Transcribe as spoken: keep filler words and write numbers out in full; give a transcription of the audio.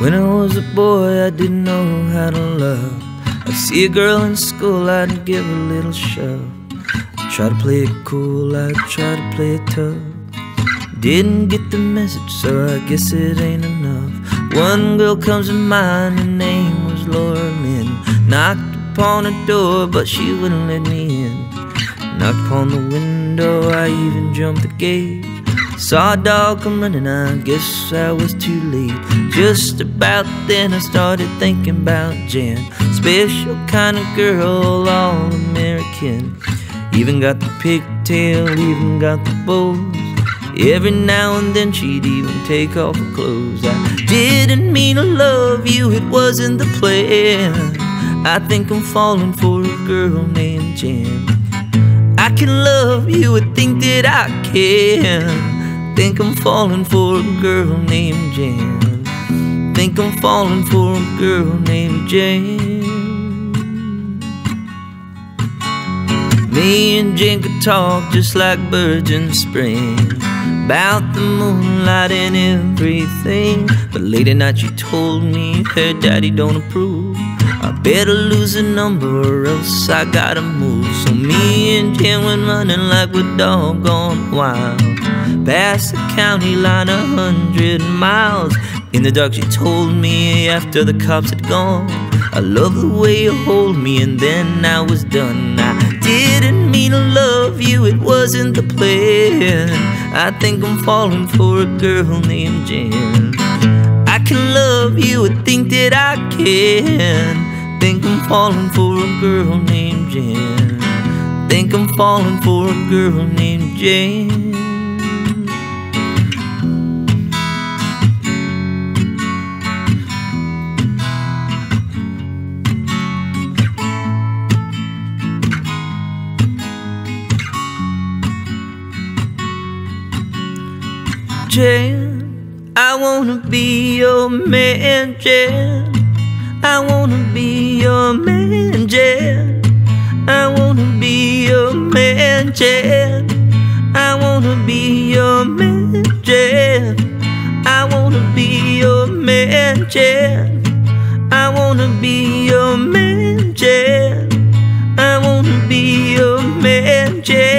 When I was a boy, I didn't know how to love. I'd see a girl in school, I'd give a little shove. I'd try to play it cool, I'd try to play it tough. Didn't get the message, so I guess it ain't enough. One girl comes to mind, her name was Laura Lynn. Knocked upon the door, but she wouldn't let me in. Knocked upon the window, I even jumped the gate. Saw a dog come running, I guess I was too late. Just about then I started thinking about Jan. Special kind of girl, all American. Even got the pigtail, even got the bows. Every now and then she'd even take off her clothes. I didn't mean to love you, it wasn't the plan. I think I'm falling for a girl named Jan. I can love you, I think that I can. Think I'm falling for a girl named Jan. Think I'm falling for a girl named Jan. Me and Jan could talk just like birds in spring, about the moonlight and everything. But late at night she told me her daddy don't approve. I better lose a number or else I gotta move. So me and Jan went running like we're doggone wild, past the county line a hundred miles. In the dark she told me after the cops had gone, I love the way you hold me, and then I was done. I didn't mean to love you, it wasn't the plan. I think I'm falling for a girl named Jan. I can love you, I think that I can. Think I'm falling for a girl named Jan. Think I'm falling for a girl named Jan. Jan, I wanna be your man, Jan. I wanna be your man, Jan. I wanna be your man, Jan. I wanna be your man, Jan. I wanna be your man, Jan. I wanna be your man, Jan. I wanna be your man, Jan.